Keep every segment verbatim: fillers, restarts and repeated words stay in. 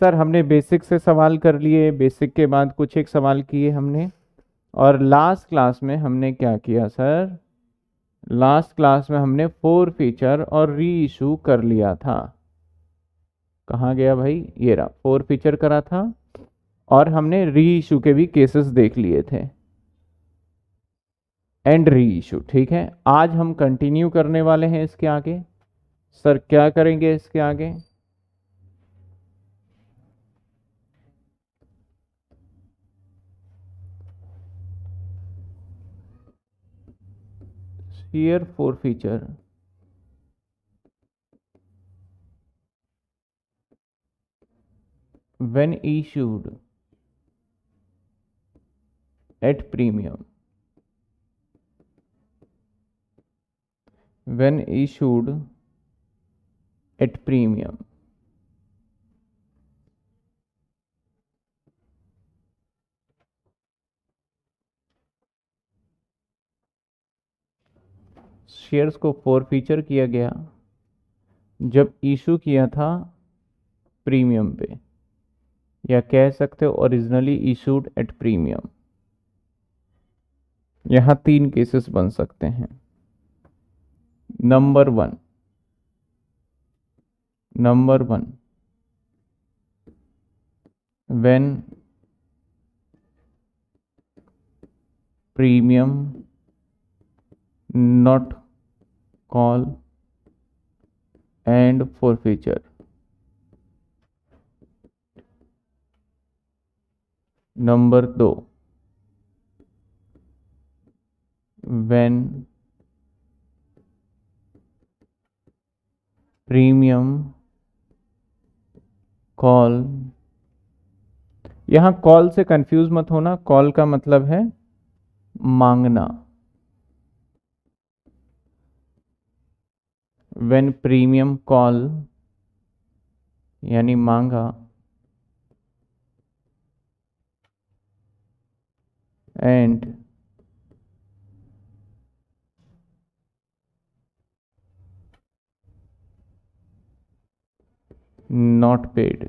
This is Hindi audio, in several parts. सर हमने बेसिक से सवाल कर लिए, बेसिक के बाद कुछ एक सवाल किए हमने, और लास्ट क्लास में हमने क्या किया सर, लास्ट क्लास में हमने फोर फीचर और री इशू कर लिया था। कहाँ गया भाई, ये रहा, फोर फीचर करा था और हमने री इशू के भी केसेस देख लिए थे, एंड री इशू। ठीक है, आज हम कंटिन्यू करने वाले हैं इसके आगे। सर क्या करेंगे इसके आगे, share forfeiture, when issued at premium, when issued at premium, shares को फॉरफीचर किया गया जब इशू किया था प्रीमियम पे, या कह सकते हो ओरिजिनली इशूड एट प्रीमियम। यहाँ तीन केसेस बन सकते हैं। Number one, number one when premium not call and forfeiture. Number दो, व्हेन प्रीमियम कॉल, यहाँ कॉल से कंफ्यूज मत होना, कॉल का मतलब है मांगना। व्हेन प्रीमियम कॉल यानी मांगा, एंड नॉट पेड।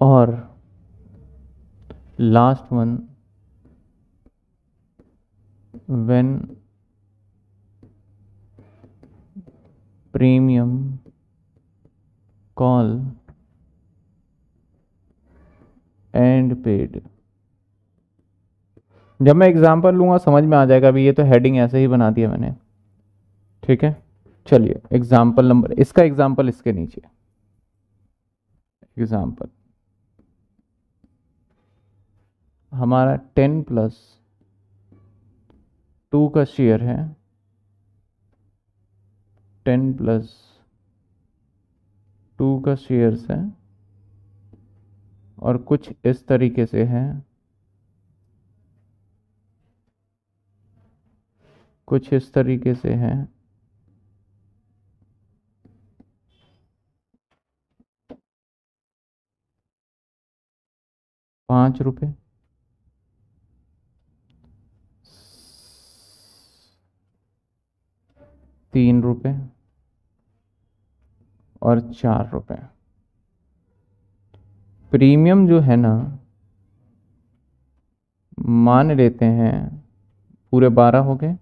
और last one, when premium call and paid. जब मैं एग्जाम्पल लूँगा समझ में आ जाएगा। अभी ये तो हेडिंग ऐसे ही बना दिया मैंने, ठीक है। चलिए एग्जाम्पल नंबर, इसका एग्जाम्पल इसके नीचे, एग्जाम्पल हमारा टेन प्लस टू का शेयर है, टेन प्लस टू का शेयर्स है, और कुछ इस तरीके से है, कुछ इस तरीके से है। पाँच रुपये, तीन रुपये और चार रुपये। प्रीमियम जो है ना, मान लेते हैं पूरे बारह हो गए।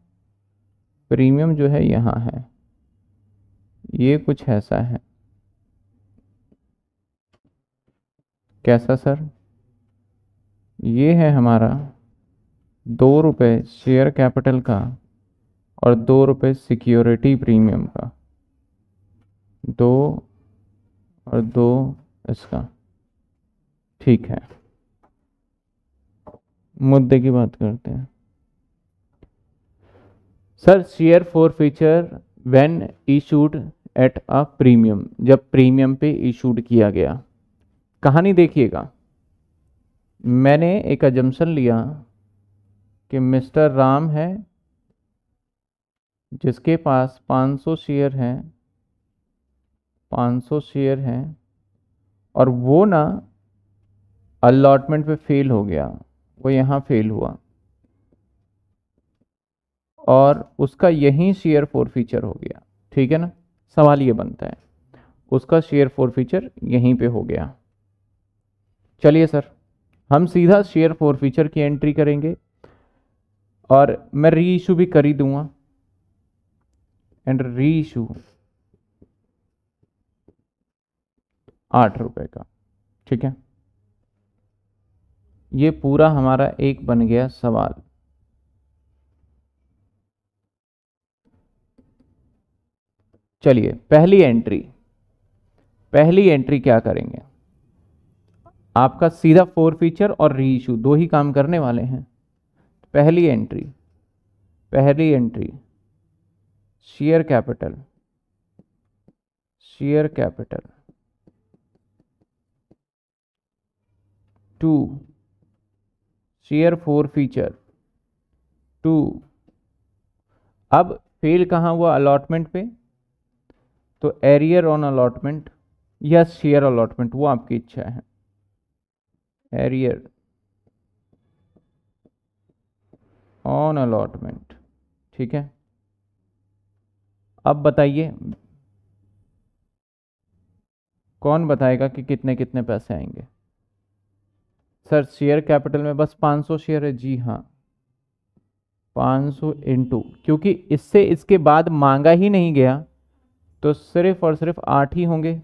प्रीमियम जो है यहाँ है, ये कुछ ऐसा है। कैसा सर, ये है हमारा दो रुपये शेयर कैपिटल का और दो रुपये सिक्योरिटी प्रीमियम का, दो और दो इसका, ठीक है। मुद्दे की बात करते हैं sir. Share forfeiture when issued at a premium, जब प्रीमियम पे इशूड किया गया। कहानी देखिएगा, मैंने एक अजम्पशन लिया कि मिस्टर राम है जिसके पास पाँच सौ शेयर हैं, पाँच सौ शेयर हैं, और वो ना अलॉटमेंट पे फेल हो गया, वो यहाँ फेल हुआ और उसका यहीं शेयर फॉरफीचर हो गया। ठीक है ना, सवाल ये बनता है उसका शेयर फॉरफीचर यहीं पे हो गया। चलिए सर, हम सीधा शेयर फॉरफीचर की एंट्री करेंगे और मैं री इशू भी कर ही दूंगा, एंड री इशू आठ रुपए का। ठीक है, ये पूरा हमारा एक बन गया सवाल। चलिए पहली एंट्री, पहली एंट्री क्या करेंगे, आपका सीधा फॉरफीचर और री इशू दो ही काम करने वाले हैं। पहली एंट्री, पहली entry share capital, share capital to share forfeiture to. अब फेल कहाँ हुआ, अलॉटमेंट पे, तो एरियर ऑन अलॉटमेंट या शेयर अलॉटमेंट, वो आपकी इच्छा है। एरियर ऑन अलॉटमेंट, ठीक है। अब बताइए, कौन बताएगा कि कितने कितने पैसे आएंगे। सर शेयर कैपिटल में बस पाँच सौ शेयर है, जी हाँ पाँच सौ इंटू, क्योंकि इससे इसके बाद मांगा ही नहीं गया तो सिर्फ और सिर्फ आठ ही होंगे,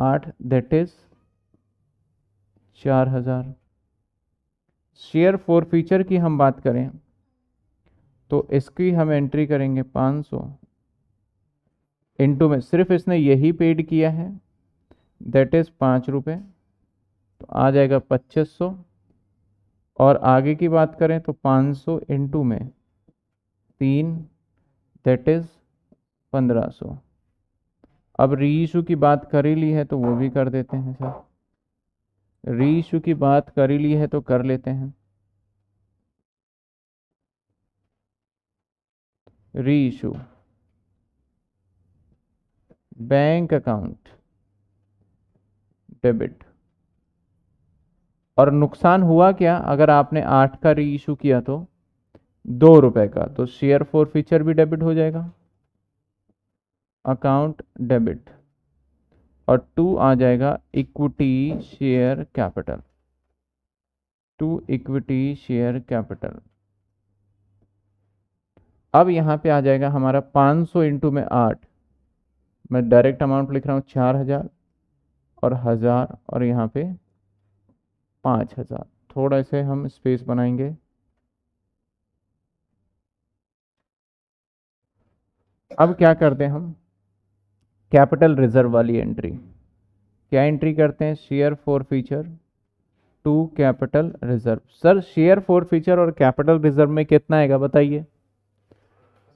आठ, दैट इज चार हजार। शेयर फॉरफीचर की हम बात करें तो इसकी हम एंट्री करेंगे पाँच सौ इंटू में, सिर्फ इसने यही पेड किया है, दैट इज पाँच रुपये, तो आ जाएगा पच्चीस सौ। और आगे की बात करें तो पाँच सौ इंटू में तीन, दैट इज पंद्रह सौ। अब री इशू की बात कर ही ली है तो वो भी कर देते हैं सर, री इशू की बात कर ही ली है तो कर लेते हैं री इशू। बैंक अकाउंट डेबिट, और नुकसान हुआ क्या, अगर आपने आठ का री इशू किया तो दो रुपए का, तो शेयर फॉरफीचर भी डेबिट हो जाएगा, अकाउंट डेबिट, और टू आ जाएगा equity share capital, to equity share capital. अब यहाँ पे आ जाएगा हमारा पाँच सौ इंटू में आठ, मैं डायरेक्ट अमाउंट लिख रहा हूँ चार हजार और हजार और यहाँ पे पाँच हजार। थोड़ा से हम स्पेस बनाएंगे, अब क्या करते हैं हम, कैपिटल रिजर्व वाली एंट्री। क्या एंट्री करते हैं, share forfeiture to capital reserve. Sir share forfeiture और कैपिटल रिजर्व में कितना आएगा बताइए,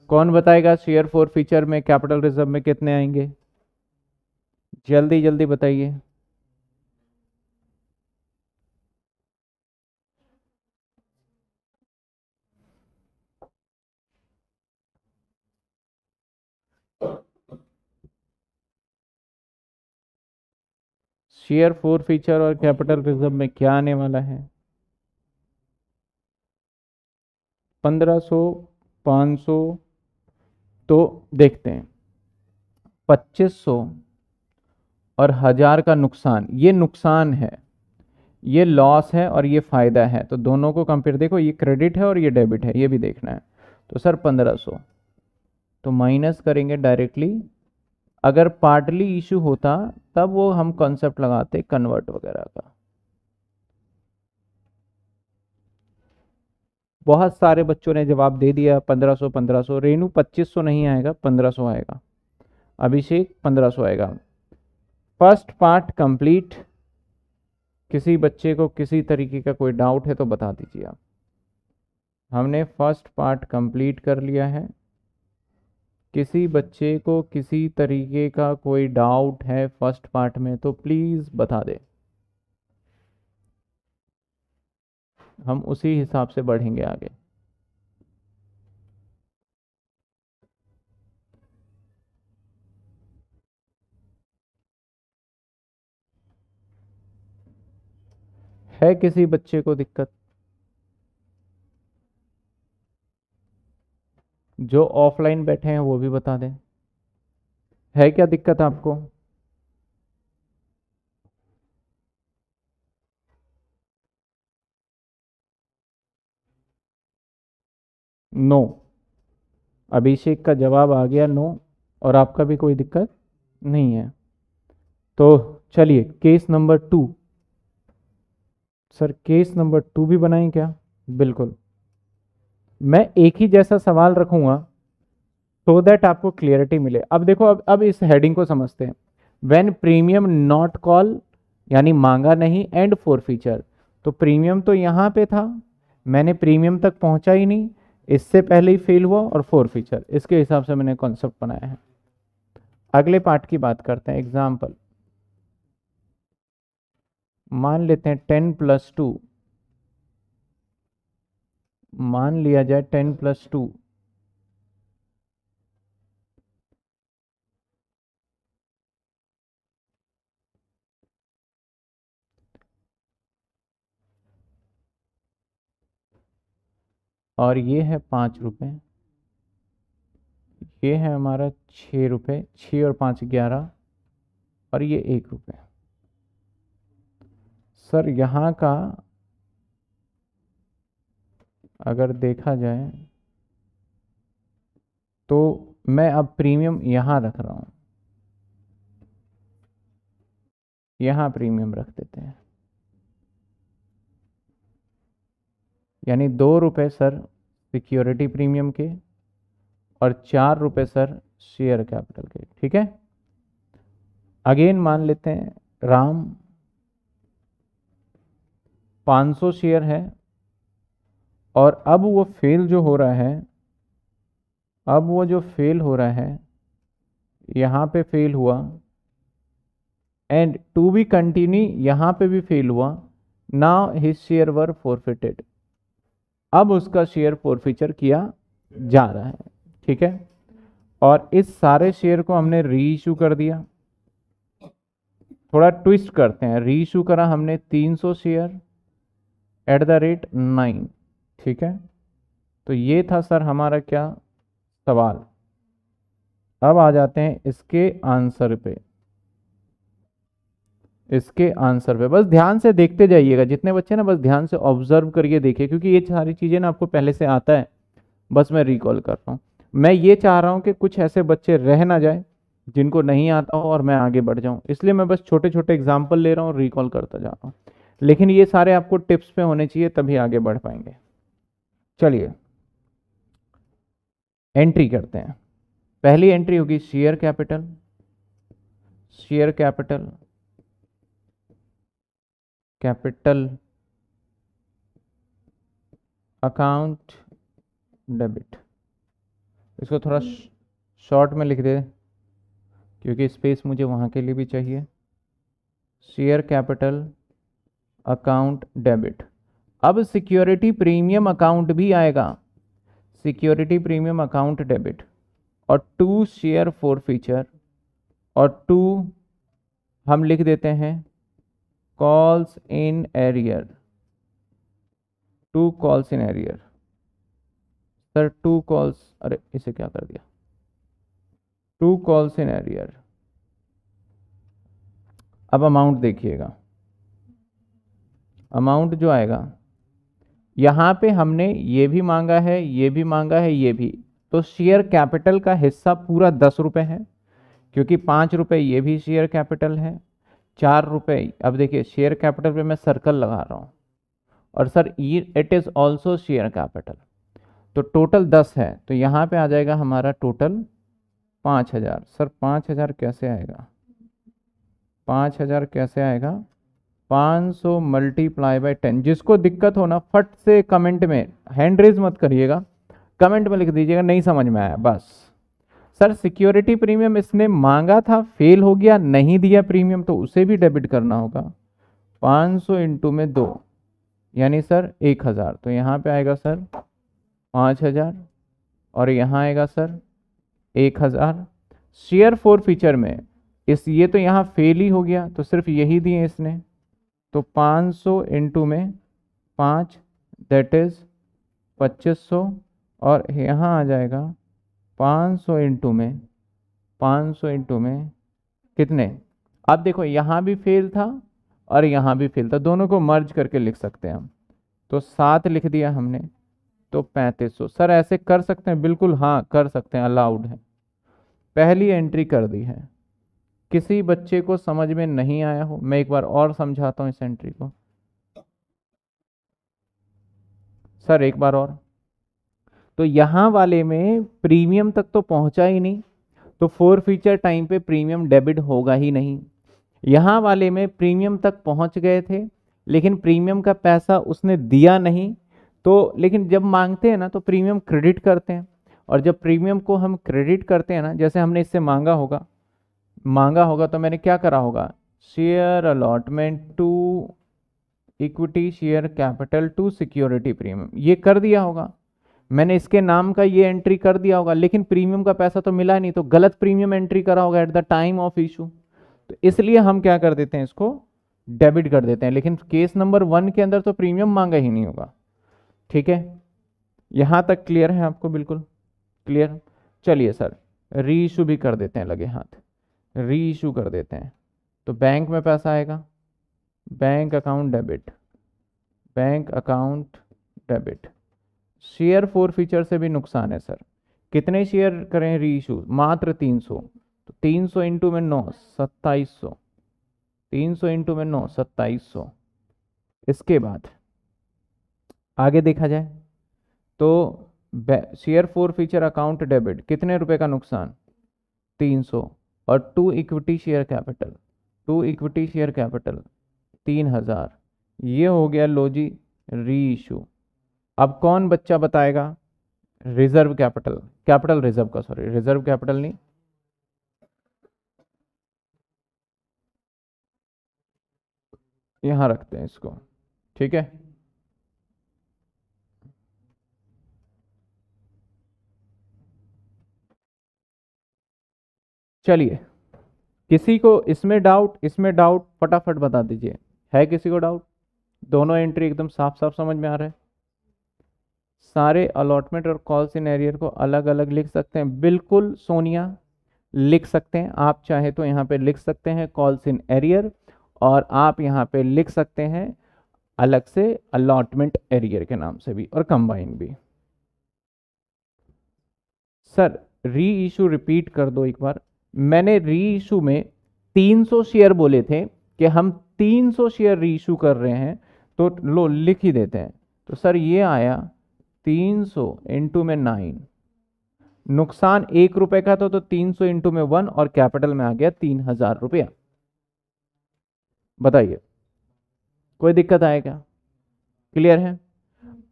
कौन बताएगा शेयर फॉरफीचर में कैपिटल रिजर्व में कितने आएंगे, जल्दी जल्दी बताइए। शेयर फॉरफीचर और कैपिटल रिजर्व में क्या आने वाला है, पंद्रह सौ, पाँच सौ, तो देखते हैं पच्चीस सौ और हजार का नुकसान। ये नुकसान है, ये लॉस है और ये फायदा है, तो दोनों को कंपेयर, देखो ये क्रेडिट है और ये डेबिट है, ये भी देखना है। तो सर पंद्रह सौ तो माइनस करेंगे डायरेक्टली, अगर पार्टली इशू होता तब वो हम कॉन्सेप्ट लगाते कन्वर्ट वगैरह का। बहुत सारे बच्चों ने जवाब दे दिया पंद्रह सौ पंद्रह सौ। रेनू पच्चीस सौ नहीं आएगा, पंद्रह सौ आएगा। अभिषेक पंद्रह सौ आएगा। फर्स्ट पार्ट कंप्लीट, किसी बच्चे को किसी तरीके का कोई डाउट है तो बता दीजिए आप। हमने फर्स्ट पार्ट कंप्लीट कर लिया है, किसी बच्चे को किसी तरीके का कोई डाउट है फर्स्ट पार्ट में तो प्लीज़ बता दे, हम उसी हिसाब से बढ़ेंगे आगे। है किसी बच्चे को दिक्कत? जो ऑफलाइन बैठे हैं वो भी बता दें, है क्या दिक्कत आपको? नो, अभिषेक का जवाब आ गया नो, और आपका भी कोई दिक्कत नहीं है। तो चलिए case number two, sir case number two भी बनाएं क्या? बिल्कुल, मैं एक ही जैसा सवाल रखूंगा सो दैट आपको क्लियरिटी मिले। अब देखो, अब अब इस हेडिंग को समझते हैं। व्हेन प्रीमियम नॉट कॉल, यानी मांगा नहीं, एंड फॉरफीचर। तो प्रीमियम तो यहाँ पे था, मैंने प्रीमियम तक पहुँचा ही नहीं, इससे पहले ही फेल हुआ, और फॉरफीचर। इसके हिसाब से मैंने कॉन्सेप्ट बनाया है। अगले पार्ट की बात करते हैं। एग्जाम्पल मान लेते हैं टेन प्लस टू, मान लिया जाए टेन प्लस टू, और ये है पाँच रुपये, ये है हमारा छः रुपये, छः और पाँच ग्यारह, और ये एक रुपये। सर यहाँ का अगर देखा जाए तो मैं अब प्रीमियम यहाँ रख रहा हूँ, यहाँ प्रीमियम रख देते हैं, यानी दो रुपये सर सिक्योरिटी प्रीमियम के, और चार रुपये सर शेयर कैपिटल के। ठीक है, अगेन मान लेते हैं राम पाँच सौ शेयर है, और अब वो फेल जो हो रहा है, अब वो जो फेल हो रहा है यहाँ पे फेल हुआ, एंड टू बी कंटिन्यू यहाँ पे भी फेल हुआ। Now his share were forfeited, अब उसका शेयर फॉरफीचर किया जा रहा है। ठीक है, और इस सारे शेयर को हमने रीइशू कर दिया। थोड़ा ट्विस्ट करते हैं, रीइशू करा हमने तीन सौ share at the rate nine. ठीक है, तो ये था सर हमारा क्या सवाल। अब आ जाते हैं इसके आंसर पे, इसके आंसर पे बस ध्यान से देखते जाइएगा जितने बच्चे ना, बस ध्यान से ऑब्जर्व करिए, देखिए, क्योंकि ये सारी चीज़ें ना आपको पहले से आता है, बस मैं रिकॉल कर रहा हूँ। मैं ये चाह रहा हूँ कि कुछ ऐसे बच्चे रह ना जाए जिनको नहीं आता हो और मैं आगे बढ़ जाऊँ, इसलिए मैं बस छोटे छोटे एग्जाम्पल ले रहा हूँ और रिकॉल करता जा रहा हूँ, लेकिन ये सारे आपको टिप्स पे होने चाहिए तभी आगे बढ़ पाएंगे। चलिए एंट्री करते हैं। पहली एंट्री होगी share capital, share capital capital account debit. इसको थोड़ा शॉर्ट में लिख दे क्योंकि स्पेस मुझे वहाँ के लिए भी चाहिए। Share capital account debit. अब सिक्योरिटी प्रीमियम अकाउंट भी आएगा, सिक्योरिटी प्रीमियम अकाउंट डेबिट, और टू शेयर फॉरफीचर, और टू हम लिख देते हैं calls in arrear, to calls in arrear. Sir to calls, अरे इसे क्या कर दिया, टू कॉल्स इन एरियर। अब अमाउंट देखिएगा, अमाउंट जो आएगा यहाँ पे हमने ये भी मांगा है, ये भी मांगा है, ये भी। तो शेयर कैपिटल का हिस्सा पूरा दस रुपये है, क्योंकि पाँच रुपये ये भी शेयर कैपिटल है, चार रुपये। अब देखिए शेयर कैपिटल पे मैं सर्कल लगा रहा हूँ, और sir it is also share capital. तो टोटल दस है, तो यहाँ पे आ जाएगा हमारा टोटल पाँच हज़ार। सर पाँच हज़ार कैसे आएगा, पाँच हज़ार कैसे आएगा? पाँच सौ मल्टीप्लाई बाई टेन। जिसको दिक्कत हो ना फट से कमेंट में, हैंड रेज मत करिएगा, कमेंट में लिख दीजिएगा नहीं समझ में आया। बस सर सिक्योरिटी प्रीमियम इसने मांगा था, फेल हो गया, नहीं दिया प्रीमियम, तो उसे भी डेबिट करना होगा। पाँच सौ इंटू में दो, यानी सर एक हज़ार। तो यहाँ पे आएगा सर पाँच हज़ार, और यहाँ आएगा सर एक हज़ार। शेयर फॉरफीचर में इस, ये तो यहाँ फेल ही हो गया, तो सिर्फ यही दिए इसने, तो पाँच सौ इंटू में पाँच, दैट इज़ पच्चीस सौ, और यहाँ आ जाएगा पाँच सौ इंटू में पाँच सौ इंटू में कितने, अब देखो यहाँ भी फेल था और यहाँ भी फेल था, दोनों को मर्ज करके लिख सकते हैं हम, तो सात लिख दिया हमने, तो पैंतीस सौ। सर ऐसे कर सकते हैं? बिल्कुल हाँ कर सकते हैं, अलाउड है। पहली एंट्री कर दी है, किसी बच्चे को समझ में नहीं आया हो, मैं एक बार और समझाता हूँ इस एंट्री को। सर एक बार और, तो यहाँ वाले में प्रीमियम तक तो पहुँचा ही नहीं, तो फोर फीचर टाइम पे प्रीमियम डेबिट होगा ही नहीं। यहाँ वाले में प्रीमियम तक पहुँच गए थे लेकिन प्रीमियम का पैसा उसने दिया नहीं, तो लेकिन जब मांगते हैं ना तो प्रीमियम क्रेडिट करते हैं, और जब प्रीमियम को हम क्रेडिट करते हैं ना, जैसे हमने इससे मांगा होगा मांगा होगा तो मैंने क्या करा होगा, share allotment to equity share capital to security premium, ये कर दिया होगा मैंने, इसके नाम का ये एंट्री कर दिया होगा, लेकिन प्रीमियम का पैसा तो मिला नहीं, तो गलत प्रीमियम एंट्री करा होगा at the time of issue, तो इसलिए हम क्या कर देते हैं, इसको डेबिट कर देते हैं। लेकिन केस नंबर वन के अंदर तो प्रीमियम मांगा ही नहीं होगा। ठीक है, यहाँ तक क्लियर है आपको? बिल्कुल क्लियर। चलिए सर री इशू भी कर देते हैं, लगे हाथ री इशू कर देते हैं, तो बैंक में पैसा आएगा, bank account debit, bank account debit. Share forfeiture से भी नुकसान है सर, कितने शेयर करें री इशू? मात्र तीन सौ, तो तीन सौ इंटू में नौ सत्ताईस सौ, तीन सौ इंटू में नौ सत्ताईस सौ। इसके बाद आगे देखा जाए तो share forfeiture account debit, कितने रुपए का नुकसान? तीन सौ, और to equity share capital, to equity share capital तीन हज़ार। ये हो गया लो जी री इशू। अब कौन बच्चा बताएगा? रिजर्व कैपिटल, कैपिटल रिजर्व का, सॉरी रिजर्व कैपिटल नहीं, यहाँ रखते हैं इसको। ठीक है, चलिए किसी को इसमें डाउट, इसमें डाउट फटाफट बता दीजिए, है किसी को डाउट? दोनों एंट्री एकदम साफ साफ समझ में आ रहा है? सारे अलॉटमेंट और कॉल्स इन एरियर को अलग अलग लिख सकते हैं? बिल्कुल सोनिया लिख सकते हैं, आप चाहे तो यहाँ पे लिख सकते हैं कॉल्स इन एरियर, और आप यहाँ पे लिख सकते हैं अलग से अलॉटमेंट एरियर के नाम से भी, और कंबाइन भी। सर री इशू रिपीट कर दो एक बार, मैंने री इशू में तीन सौ शेयर बोले थे कि हम तीन सौ शेयर री इशू कर रहे हैं, तो लो लिख ही देते हैं। तो सर ये आया तीन सौ इंटू में नाइन, नुकसान एक रुपए का था तो तीन सौ इंटू में वन, और कैपिटल में आ गया तीन हजार रुपया। बताइए कोई दिक्कत आए क्या? क्लियर है?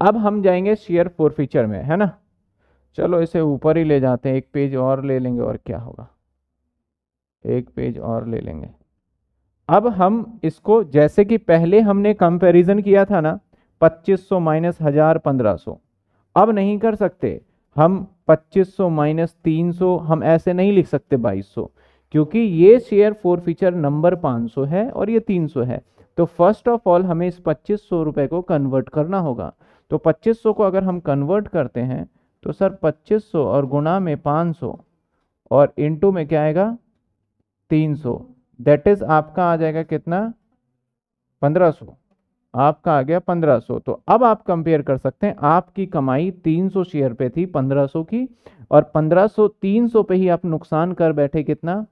अब हम जाएंगे शेयर फोरफीचर में, है ना? चलो इसे ऊपर ही ले जाते हैं, एक पेज और ले लेंगे और क्या होगा, एक पेज और ले लेंगे। अब हम इसको, जैसे कि पहले हमने कंपैरिजन किया था ना पच्चीस सौ माइनस हजार पंद्रह सौ, अब नहीं कर सकते हम। पच्चीस सौ माइनस तीन सौ हम ऐसे नहीं लिख सकते बाईस सौ, क्योंकि ये शेयर फोर फीचर नंबर पाँच सौ है और ये तीन सौ है, तो फर्स्ट ऑफ ऑल हमें इस पच्चीस सौ रुपये को कन्वर्ट करना होगा। तो पच्चीस सौ को अगर हम कन्वर्ट करते हैं तो सर पच्चीस सौ और गुणा में पाँच सौ और इंटू में क्या आएगा तीन सौ, दैट इज आपका आ जाएगा कितना पंद्रह सौ, आपका आ गया पंद्रह सौ। तो अब आप कंपेयर कर सकते हैं, आपकी कमाई तीन सौ शेयर पे थी पंद्रह सौ की, और पंद्रह सौ तीन सौ पे ही आप नुकसान कर बैठे कितना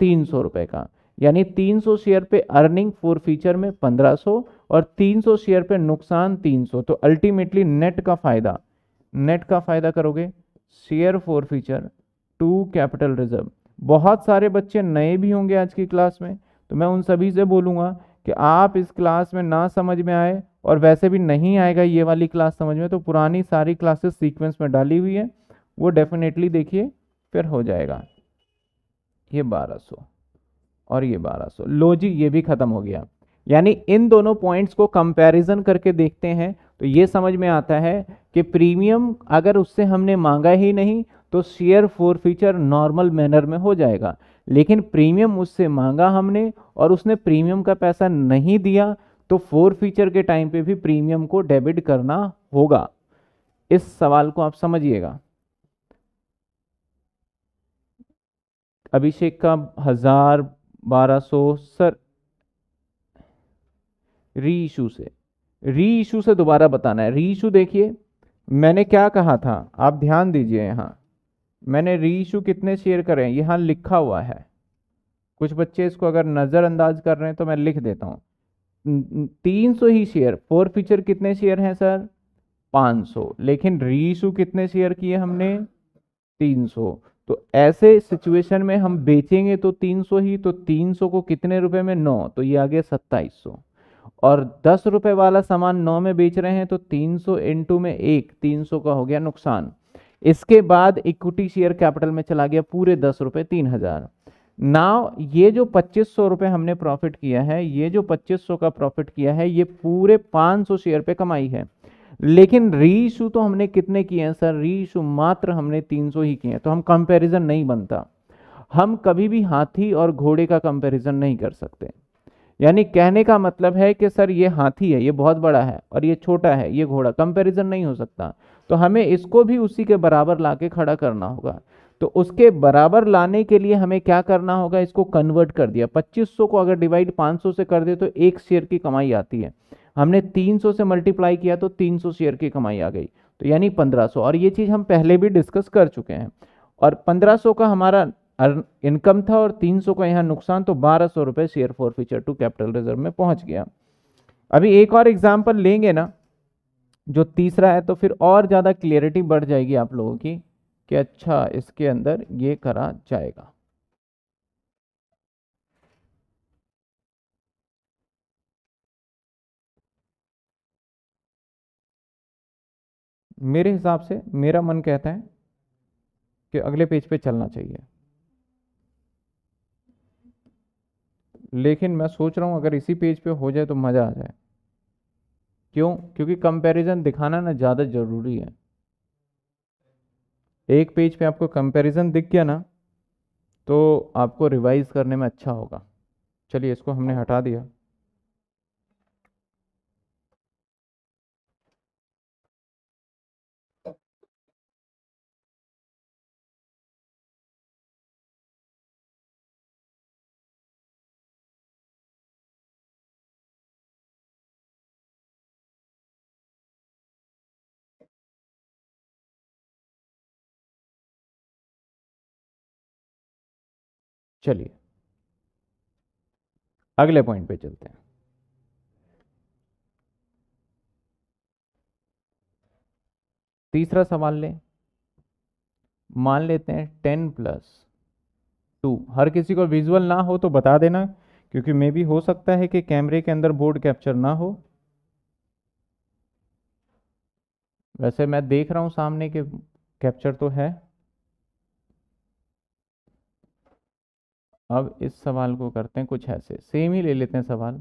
तीन सौ रुपए का, यानी तीन सौ शेयर पे अर्निंग फोर फीचर में पंद्रह सौ और तीन सौ शेयर पे नुकसान तीन सौ। तो अल्टीमेटली नेट का फायदा, नेट का फायदा करोगे share forfeiture to capital reserve. बहुत सारे बच्चे नए भी होंगे आज की क्लास में, तो मैं उन सभी से बोलूँगा कि आप इस क्लास में ना समझ में आए, और वैसे भी नहीं आएगा ये वाली क्लास समझ में, तो पुरानी सारी क्लासेस सीक्वेंस में डाली हुई है, वो डेफिनेटली देखिए, फिर हो जाएगा। ये बारह सौ और ये बारह सौ, लो जी ये भी ख़त्म हो गया। यानी इन दोनों पॉइंट्स को कंपैरिजन करके देखते हैं तो ये समझ में आता है कि प्रीमियम अगर उससे हमने मांगा ही नहीं तो share forfeiture normal manner में हो जाएगा, लेकिन प्रीमियम उससे मांगा हमने और उसने प्रीमियम का पैसा नहीं दिया, तो फोर फीचर के टाइम पे भी प्रीमियम को डेबिट करना होगा। इस सवाल को आप समझिएगा। अभिषेक का हजार बारह सौ सर री इशू से री इशू से दोबारा बताना है। री इशू देखिए मैंने क्या कहा था, आप ध्यान दीजिए, यहाँ मैंने री इशू कितने शेयर करें यहाँ लिखा हुआ है। कुछ बच्चे इसको अगर नज़रअंदाज कर रहे हैं तो मैं लिख देता हूँ तीन सौ ही शेयर। फोर फीचर कितने शेयर हैं सर? पाँच सौ। लेकिन री इशू कितने शेयर किए हमने? तीन सौ। तो ऐसे सिचुएशन में हम बेचेंगे तो तीन सौ ही, तो तीन सौ को कितने रुपए में? नौ। तो ये आ गया सत्ताईस सौ। और दस रुपये वाला सामान नौ में बेच रहे हैं तो तीन सौ इंटू में एक, तीन सौ का हो गया नुकसान। इसके बाद इक्विटी शेयर कैपिटल में चला गया पूरे दस रुपये, तीन हज़ार। नाव ये जो पच्चीस सौ रुपये हमने प्रॉफिट किया है, ये जो पच्चीस सौ का प्रॉफिट किया है, ये पूरे पाँच सौ शेयर पे कमाई है। लेकिन री इशू तो हमने कितने किए हैं सर? री इशू मात्र हमने तीन सौ ही किए हैं। तो हम कंपैरिजन नहीं बनता, हम कभी भी हाथी और घोड़े का कंपैरिजन नहीं कर सकते। यानी कहने का मतलब है कि सर ये हाथी है, ये बहुत बड़ा है और ये छोटा है, ये घोड़ा, कंपैरिजन नहीं हो सकता। तो हमें इसको भी उसी के बराबर ला के खड़ा करना होगा। तो उसके बराबर लाने के लिए हमें क्या करना होगा? इसको कन्वर्ट कर दिया। पच्चीस सौ को अगर डिवाइड पाँच सौ से कर दे तो एक शेयर की कमाई आती है। हमने तीन सौ से मल्टीप्लाई किया तो तीन सौ शेयर की कमाई आ गई, तो यानी पंद्रह सौ। और ये चीज़ हम पहले भी डिस्कस कर चुके हैं। और पंद्रह सौ का हमारा इनकम था और तीन सौ का यहाँ नुकसान, तो बारह सौ रुपये share forfeiture to capital reserve में पहुँच गया। अभी एक और एग्जाम्पल लेंगे ना, जो तीसरा है, तो फिर और ज़्यादा क्लियरिटी बढ़ जाएगी आप लोगों की कि अच्छा इसके अंदर ये करा जाएगा। मेरे हिसाब से मेरा मन कहता है कि अगले पेज पे चलना चाहिए, लेकिन मैं सोच रहा हूं अगर इसी पेज पे हो जाए तो मज़ा आ जाए। क्यों? क्योंकि कंपैरिजन दिखाना ना ज़्यादा ज़रूरी है। एक पेज पे आपको कंपैरिजन दिख गया ना तो आपको रिवाइज करने में अच्छा होगा। चलिए इसको हमने हटा दिया। चलिए अगले पॉइंट पे चलते हैं। तीसरा सवाल ले मान लेते हैं टेन प्लस टू। हर किसी को विजुअल ना हो तो बता देना, क्योंकि मे भी हो सकता है कि कैमरे के अंदर बोर्ड कैप्चर ना हो। वैसे मैं देख रहा हूं सामने के कैप्चर तो है। अब इस सवाल को करते हैं कुछ ऐसे, सेम ही ले लेते हैं सवाल।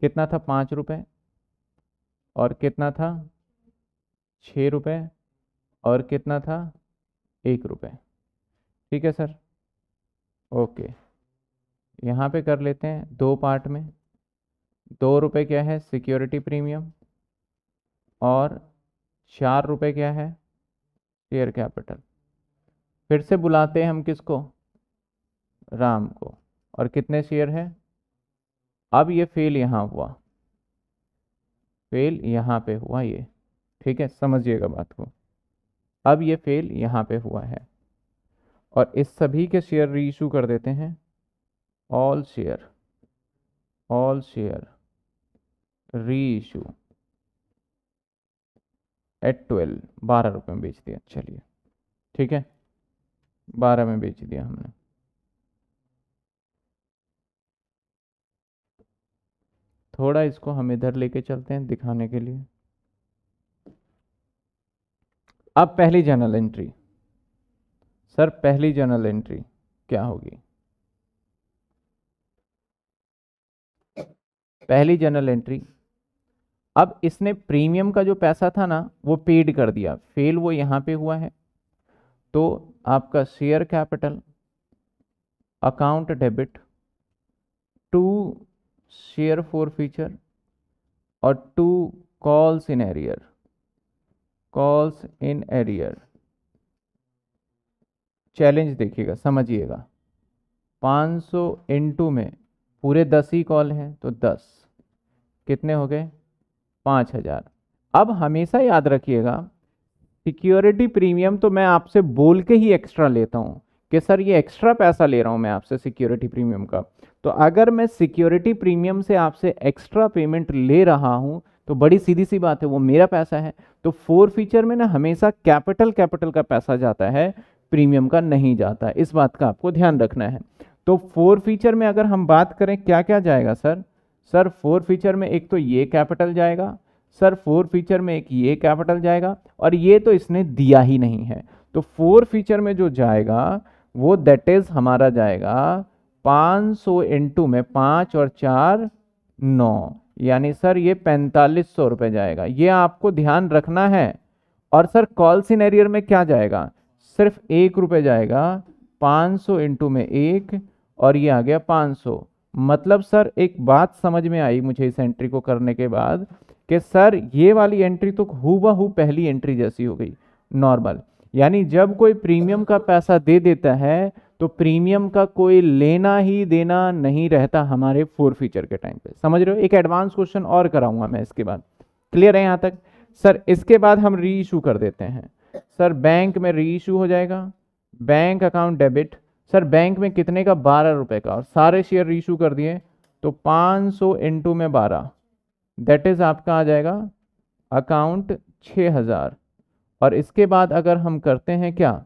कितना था? पाँच रुपये। और कितना था? छः रुपये। और कितना था? एक रुपये। ठीक है सर, ओके। यहाँ पे कर लेते हैं दो पार्ट में। दो रुपये क्या है? Security premium. और चार रुपये क्या है? Share capital. फिर से बुलाते हैं हम किसको? राम को। और कितने शेयर है? अब ये फेल यहाँ हुआ, फेल यहाँ पे हुआ ये, ठीक है, समझिएगा बात को। अब ये फेल यहाँ पे हुआ है और इस सभी के शेयर रीइशू कर देते हैं। All share, all share reissue at twelve, बारह रुपये में बेच दिया। चलिए ठीक है, बारह में बेच दिया हमने। थोड़ा इसको हम इधर लेके चलते हैं दिखाने के लिए। अब पहली जर्नल एंट्री, सर पहली जर्नल एंट्री क्या होगी? पहली जर्नल एंट्री, अब इसने प्रीमियम का जो पैसा था ना वो पेड कर दिया, फेल वो यहाँ पे हुआ है। तो आपका share capital account debit to share forfeiture और to calls in arrear, calls in arrear. Challenge देखिएगा, समझिएगा। पाँच सौ इंटू में पूरे दस ही कॉल हैं तो दस कितने हो गए, पाँच हज़ार। अब हमेशा याद रखिएगा सिक्योरिटी प्रीमियम तो मैं आपसे बोल के ही एक्स्ट्रा लेता हूँ कि सर ये एक्स्ट्रा पैसा ले रहा हूँ मैं आपसे सिक्योरिटी प्रीमियम का, तो अगर मैं सिक्योरिटी प्रीमियम से आपसे एक्स्ट्रा पेमेंट ले रहा हूँ तो बड़ी सीधी सी बात है वो मेरा पैसा है। तो फोर फीचर में ना हमेशा कैपिटल कैपिटल का पैसा जाता है, प्रीमियम का नहीं जाता, इस बात का आपको ध्यान रखना है। तो फोर फीचर में अगर हम बात करें क्या क्या जाएगा सर, सर फोर फीचर में एक तो ये कैपिटल जाएगा, सर फोर फीचर में एक ये कैपिटल जाएगा, और ये तो इसने दिया ही नहीं है। तो फोर फीचर में जो जाएगा वो दैट इज हमारा जाएगा पाँच सौ इंटू में पाँच और चार नौ, यानी सर ये पैंतालीस सौ रुपये जाएगा, ये आपको ध्यान रखना है। और सर कॉल सिनेरियर में क्या जाएगा, सिर्फ एक रुपये जाएगा, पाँच सौ इंटू में एक और ये आ गया पाँच सौ। मतलब सर एक बात समझ में आई मुझे इस एंट्री को करने के बाद कि सर ये वाली एंट्री तो हूबहू पहली एंट्री जैसी हो गई नॉर्मल, यानी जब कोई प्रीमियम का पैसा दे देता है तो प्रीमियम का कोई लेना ही देना नहीं रहता हमारे फोर फीचर के टाइम पे, समझ रहे हो। एक एडवांस क्वेश्चन और कराऊंगा मैं इसके बाद, क्लियर है यहाँ तक सर। इसके बाद हम री इशू कर देते हैं सर, बैंक में री इशू हो जाएगा, bank account debit, sir bank में कितने का, बारह रुपये का, और सारे शेयर री इशू कर दिए तो पाँच सौ इंटू में बारह दैट इज़ आपका आ जाएगा अकाउंट छः हज़ार। और इसके बाद अगर हम करते हैं क्या,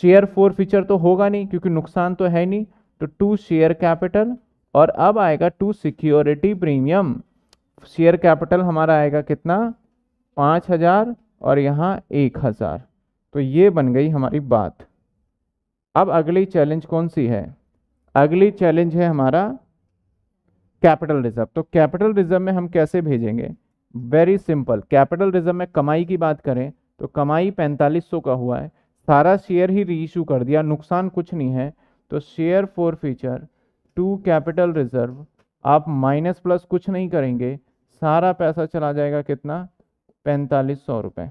शेयर फोर फीचर तो होगा नहीं क्योंकि नुकसान तो है नहीं, तो टू शेयर कैपिटल और अब आएगा to security premium. Share capital हमारा आएगा कितना, पाँच हज़ार और यहाँ एक हज़ार, तो ये बन गई हमारी बात। अब अगली चैलेंज कौन सी है, अगली चैलेंज है हमारा कैपिटल रिजर्व। तो कैपिटल रिजर्व में हम कैसे भेजेंगे, वेरी सिंपल। कैपिटल रिजर्व में कमाई की बात करें तो कमाई पैंतालीस सौ का हुआ है, सारा शेयर ही री इशू कर दिया, नुकसान कुछ नहीं है, तो share forfeiture to capital reserve, आप माइनस प्लस कुछ नहीं करेंगे, सारा पैसा चला जाएगा कितना, पैंतालीस सौ रुपये।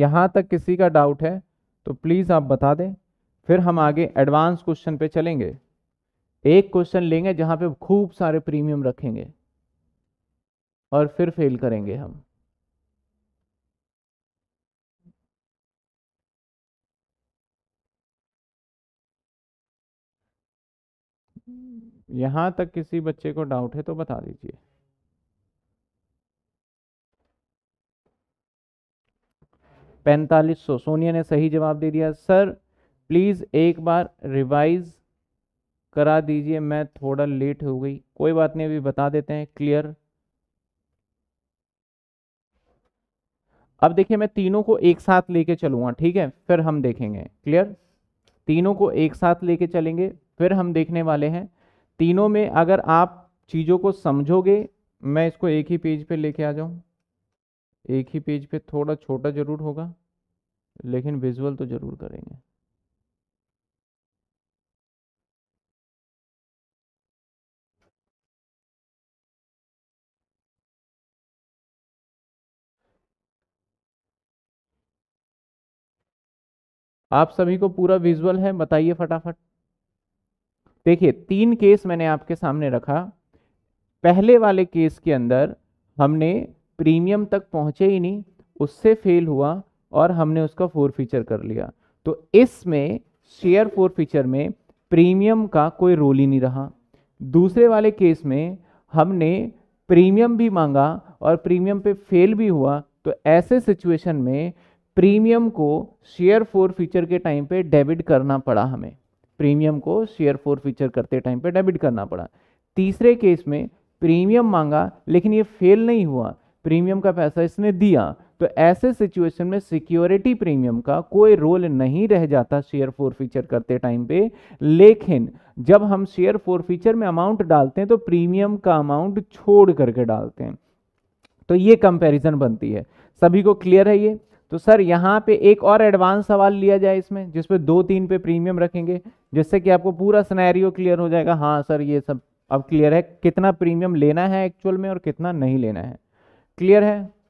यहाँ तक किसी का डाउट है तो प्लीज़ आप बता दें, फिर हम आगे एडवांस क्वेश्चन पे चलेंगे। एक क्वेश्चन लेंगे जहाँ पे खूब सारे प्रीमियम रखेंगे और फिर फेल करेंगे हम। यहाँ तक किसी बच्चे को डाउट है तो बता दीजिए। पैंतालीस सौ, सोनिया ने सही जवाब दे दिया। सर प्लीज़ एक बार रिवाइज करा दीजिए, मैं थोड़ा लेट हो गई। कोई बात नहीं, अभी बता देते हैं, क्लियर। अब देखिए मैं तीनों को एक साथ लेके चलूँगा, ठीक है, फिर हम देखेंगे, क्लियर। तीनों को एक साथ लेके चलेंगे, फिर हम देखने वाले हैं। तीनों में अगर आप चीज़ों को समझोगे, मैं इसको एक ही पेज पे लेके आ जाऊँ, एक ही पेज पे, थोड़ा छोटा ज़रूर होगा लेकिन विजुअल तो ज़रूर करेंगे। आप सभी को पूरा विजुअल है, बताइए फटाफट। देखिए तीन केस मैंने आपके सामने रखा। पहले वाले केस के अंदर हमने प्रीमियम तक पहुंचे ही नहीं, उससे फेल हुआ और हमने उसका फोर फीचर कर लिया। तो इसमें शेयर फोर फीचर में प्रीमियम का कोई रोल ही नहीं रहा। दूसरे वाले केस में हमने प्रीमियम भी मांगा और प्रीमियम पे फेल भी हुआ, तो ऐसे सिचुएशन में प्रीमियम को शेयर फोर फीचर के टाइम पे डेबिट करना पड़ा, हमें प्रीमियम को शेयर फोर फीचर करते टाइम पे डेबिट करना पड़ा। तीसरे केस में प्रीमियम मांगा लेकिन ये फेल नहीं हुआ, प्रीमियम का पैसा इसने दिया, तो ऐसे सिचुएशन में सिक्योरिटी प्रीमियम का कोई रोल नहीं रह जाता शेयर फोर फीचर करते टाइम पे। लेकिन जब हम शेयर फोर फीचर में अमाउंट डालते हैं तो प्रीमियम का अमाउंट छोड़ करके डालते हैं, तो ये कंपेरिजन बनती है। सभी को क्लियर है ये। तो सर यहाँ पे एक और एडवांस सवाल लिया जाए इसमें, जिसपे दो तीन पे प्रीमियम रखेंगे, जिससे कि आपको पूरा सिनेरियो क्लियर हो जाएगा। हाँ सर ये सब अब क्लियर है, कितना प्रीमियम लेना है एक्चुअल में और कितना नहीं लेना है, क्लियर है।